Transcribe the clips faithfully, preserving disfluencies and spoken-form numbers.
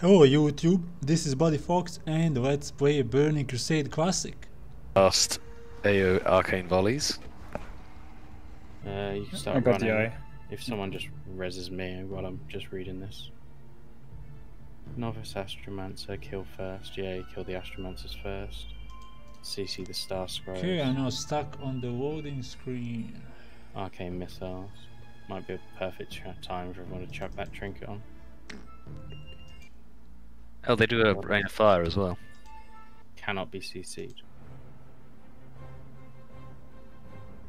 Hello YouTube, this is Buddy Fox and let's play Burning Crusade Classic. Last A O Arcane Volleys. Uh, you can start I got running. The eye. If someone just reses me while I'm just reading this. Novice Astromancer, kill first. Yeah, kill the Astromancers first. C C the Starscrowze. Okay, I'm now stuck on the loading screen. Arcane Missiles. Might be a perfect time for everyone to chuck that trinket on. Oh, they do a rain of fire as well. Cannot be C C'd.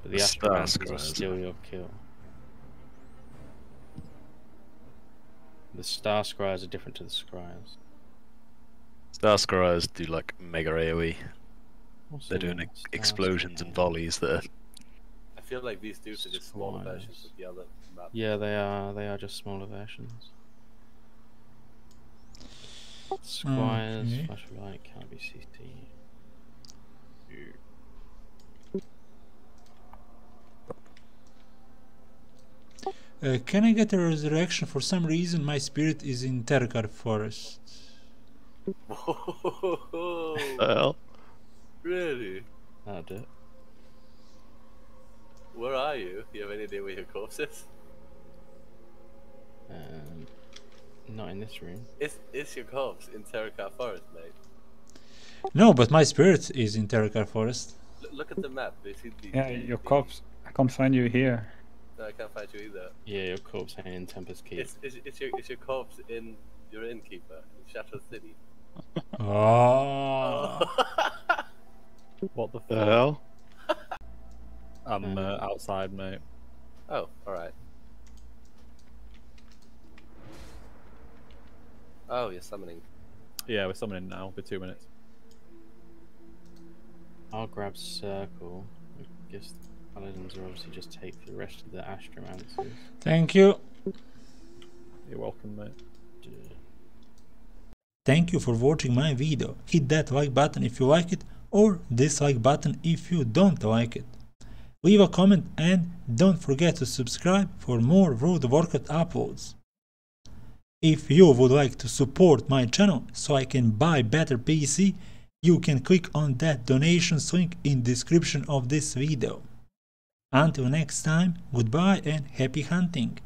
But the Astromancers are still your kill. The Star Scryers are different to the Scryers. Star Scryers do like mega AoE. Also, they're doing Star explosions Star and volleys that are... I feel like these dudes are just smaller versions of the other map. Yeah, they are. They are just smaller versions. Scryers, okay. Flash of light, can't be C T. Uh, can I get a resurrection? For some reason my spirit is in Terokkar Forest. Well, really? That'll do it. Where are you? Do you have any idea where your corpse is? Um... Not in this room. Is is your corpse in Terokkar Forest, mate? No, but my spirit is in Terokkar Forest. L look at the map. They see the, yeah, the, your the... corpse. I can't find you here. No, I can't find you either. Yeah, your corpse ain't in Tempest Keep. Is, is, is your is your corpse in your innkeeper in Shattered City? Oh. Oh. What the, the hell? I'm uh, outside, mate. Oh, all right. Oh, you're summoning. Yeah, we're summoning now for two minutes. I'll grab circle. I guess the paladins are obviously just take the rest of the astromancers. Thank you. You're welcome, mate. Thank you for watching my video. Hit that like button if you like it, or dislike button if you don't like it. Leave a comment and don't forget to subscribe for more Road to Warcraft uploads. If you would like to support my channel so I can buy better P C, you can click on that donations link in description of this video. Until next time, goodbye and happy hunting!